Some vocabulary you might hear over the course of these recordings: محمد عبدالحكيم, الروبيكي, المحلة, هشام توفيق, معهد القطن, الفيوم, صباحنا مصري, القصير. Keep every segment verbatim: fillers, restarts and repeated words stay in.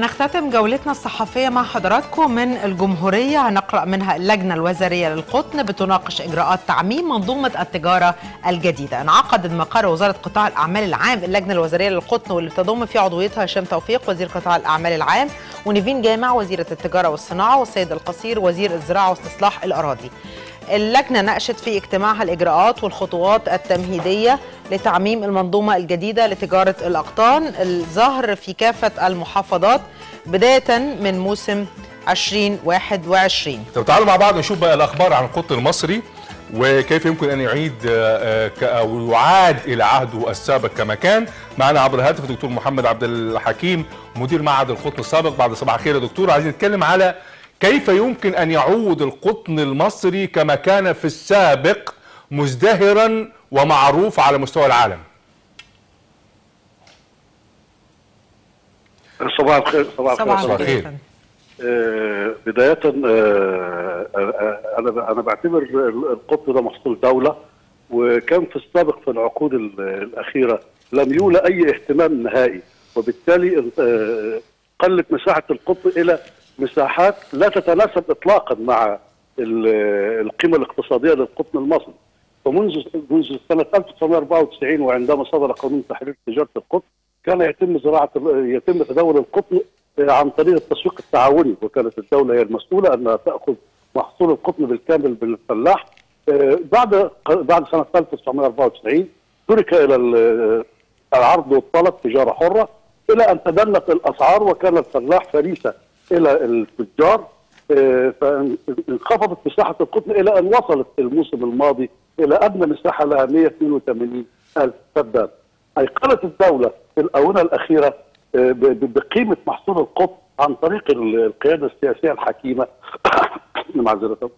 نختتم جولتنا الصحفية مع حضراتكم من الجمهورية. هنقرأ منها: اللجنة الوزارية للقطن بتناقش إجراءات تعميم منظومة التجارة الجديدة. انعقد مقر وزارة قطاع الأعمال العام اللجنة الوزارية للقطن، واللي بتضم في عضويتها هشام توفيق وزير قطاع الأعمال العام، ونيفين جامع وزيرة التجارة والصناعة، والسيد القصير وزير الزراعة واستصلاح الأراضي. اللجنة ناقشت في اجتماعها الإجراءات والخطوات التمهيدية لتعميم المنظومة الجديدة لتجارة الأقطان الظهر في كافة المحافظات بداية من موسم ألفين وواحد وعشرين. طب تعالوا مع بعض نشوف بقى الأخبار عن القطن المصري وكيف يمكن أن يعيد أو يعاد إلى عهده السابق كما كان. معنا عبر الهاتف الدكتور محمد عبدالحكيم مدير معهد القطن السابق. بعد صباح الخير يا دكتور. عايزين نتكلم على كيف يمكن أن يعود القطن المصري كما كان في السابق مزدهرا ومعروف على مستوى العالم. صباح الخير. صباح الخير. آه بداية آه أنا أنا بعتبر القطن ده محصول دولة، وكان في السابق في العقود الأخيرة لم يولى أي اهتمام نهائي، وبالتالي آه قلت مساحة القطن إلى مساحات لا تتناسب اطلاقا مع القيمه الاقتصاديه للقطن المصري. فمنذ منذ سنه ألف وتسعمائة وأربعة وتسعين وعندما صدر قانون تحرير تجاره القطن، كان يتم زراعه يتم تداول القطن عن طريق التسويق التعاوني، وكانت الدوله هي المسؤوله انها تاخذ محصول القطن بالكامل من الفلاح. بعد بعد سنه ألف وتسعمائة وأربعة وتسعين ترك الى العرض والطلب، تجاره حره، الى ان تدنت الاسعار وكان الفلاح فريسه الى التجار، فانخفضت مساحه القطن الى ان وصلت الموسم الماضي الى ادنى مساحه لها مائة واثنين وثمانين ألف فدان. ايقنت الدوله في الاونه الاخيره بقيمه محصول القطن عن طريق القياده السياسيه الحكيمه معذره،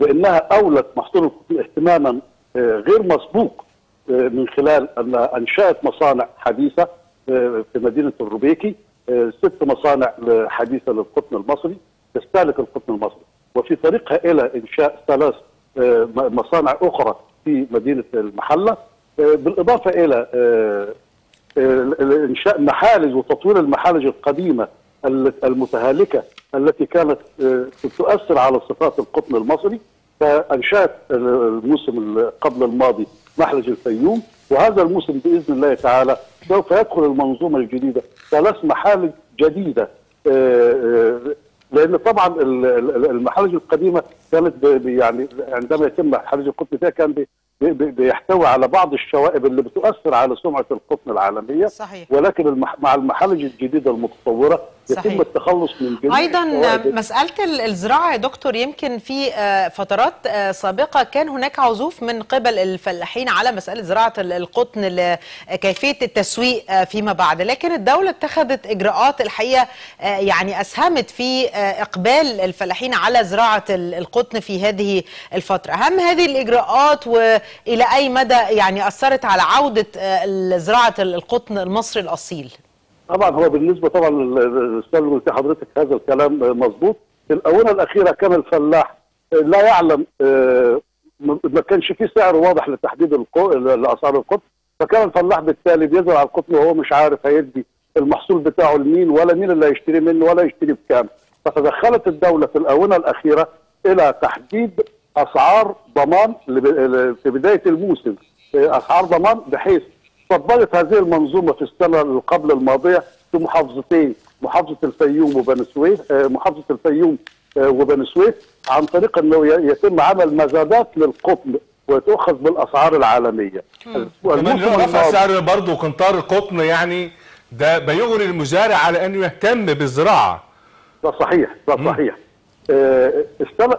بانها اولت محصول القطن اهتماما غير مسبوق من خلال انها انشات مصانع حديثه في مدينه الروبيكي، ست مصانع حديثة للقطن المصري تستهلك القطن المصري، وفي طريقها إلى إنشاء ثلاث مصانع أخرى في مدينة المحلة، بالإضافة إلى إنشاء محالج وتطوير المحالج القديمة المتهالكة التي كانت تؤثر على صفات القطن المصري. فأنشأت الموسم قبل الماضي محلج الفيوم، وهذا الموسم باذن الله تعالى سوف يدخل المنظومه الجديده ثلاث محالج جديده، لان طبعا المحالج القديمه كانت يعني عندما يتم حرج القطن فيها كان بيحتوي على بعض الشوائب اللي بتؤثر على سمعه القطن العالميه. صحيح. ولكن المح... مع المحالج الجديده المتطوره يتم صحيح. التخلص من جميع ايضا الشوائب. مساله الزراعه يا دكتور، يمكن في فترات سابقه كان هناك عزوف من قبل الفلاحين على مساله زراعه القطن لكيفيه التسويق فيما بعد، لكن الدوله اتخذت اجراءات الحقيقه يعني اسهمت في اقبال الفلاحين على زراعه القطن في هذه الفتره. اهم هذه الاجراءات و إلى أي مدى يعني أثرت على عودة زراعة القطن المصري الأصيل؟ طبعا هو بالنسبة طبعا للأستاذ حضرتك هذا الكلام مظبوط. في الآونة الأخيرة كان الفلاح لا يعلم، ما كانش فيه سعر واضح لتحديد الأسعار القطن، فكان الفلاح بالتالي بيزرع القطن وهو مش عارف هيدي المحصول بتاعه لمين، ولا مين اللي هيشتري منه، ولا يشتري بكام. فتدخلت الدولة في الآونة الأخيرة إلى تحديد اسعار ضمان في بدايه الموسم، اسعار ضمان، بحيث طبقت هذه المنظومه في السنه اللي قبل الماضيه في محافظتين، محافظه الفيوم وبني سويف، محافظه الفيوم وبني سويف، عن طريق انه يتم عمل مزادات للقطن وتؤخذ بالاسعار العالميه. كمان رفع سعر برضه قنطار القطن، يعني ده بيغري المزارع على انه يهتم بالزراعه. ده صحيح، ده صحيح. السنه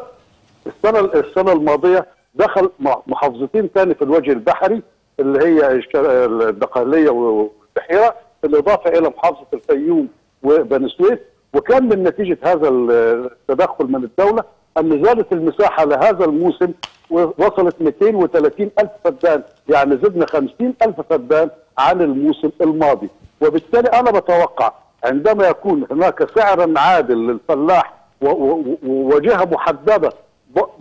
السنة السنة الماضية دخل محافظتين ثاني في الوجه البحري اللي هي الدقهلية والبحيرة، بالإضافة إلى محافظة الفيوم وبني سويف. وكان من نتيجة هذا التدخل من الدولة أن زادت المساحة لهذا الموسم ووصلت مائتين وثلاثين ألف فدان، يعني زدنا خمسين ألف فدان عن الموسم الماضي. وبالتالي أنا بتوقع عندما يكون هناك سعر عادل للفلاح وجهة محددة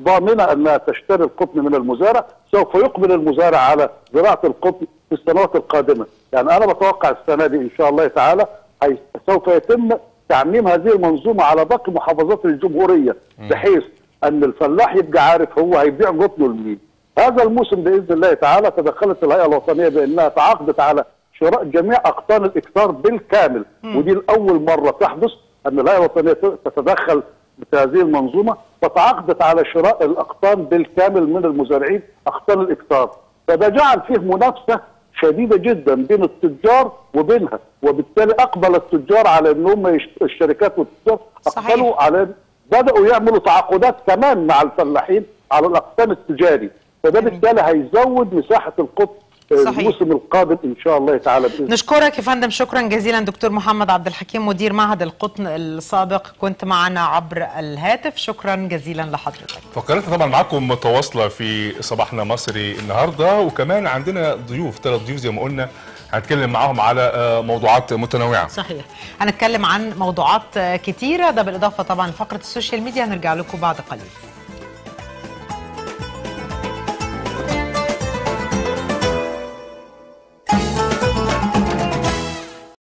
ضامنه انها تشتري القطن من المزارع، سوف يقبل المزارع على زراعه القطن في السنوات القادمه. يعني انا بتوقع السنه دي ان شاء الله تعالى سوف يتم تعميم هذه المنظومه على باقي محافظات الجمهوريه بحيث ان الفلاح يبقى عارف هو هيبيع قطنه لمين. هذا الموسم باذن الله تعالى تدخلت الهيئه الوطنيه بانها تعاقدت على شراء جميع اقطان الاكتار بالكامل، ودي الاول مره تحدث ان الهيئه الوطنيه تتدخل بهذه المنظومه، فتعاقدت على شراء الاقطان بالكامل من المزارعين اقطان الاكتار، فده جعل فيه منافسه شديده جدا بين التجار وبينها، وبالتالي اقبل التجار على ان هم الشركات والتجار اقبلوا على بداوا يعملوا تعاقدات كمان مع الفلاحين على الاقطان التجاري، فده بالتالي هيزود مساحه القطن الموسم القادم ان شاء الله تعالى بإذن. نشكرك يا فندم، شكرا جزيلا دكتور محمد عبد الحكيم مدير معهد القطن السابق، كنت معنا عبر الهاتف، شكرا جزيلا لحضرتك. فقرتنا طبعا معاكم متواصله في صباحنا مصري النهارده، وكمان عندنا ضيوف، ثلاث ضيوف زي ما قلنا هنتكلم معاهم على موضوعات متنوعه. صحيح، هنتكلم عن موضوعات كتيره، ده بالاضافه طبعا لفقره السوشيال ميديا، هنرجع لكم بعد قليل.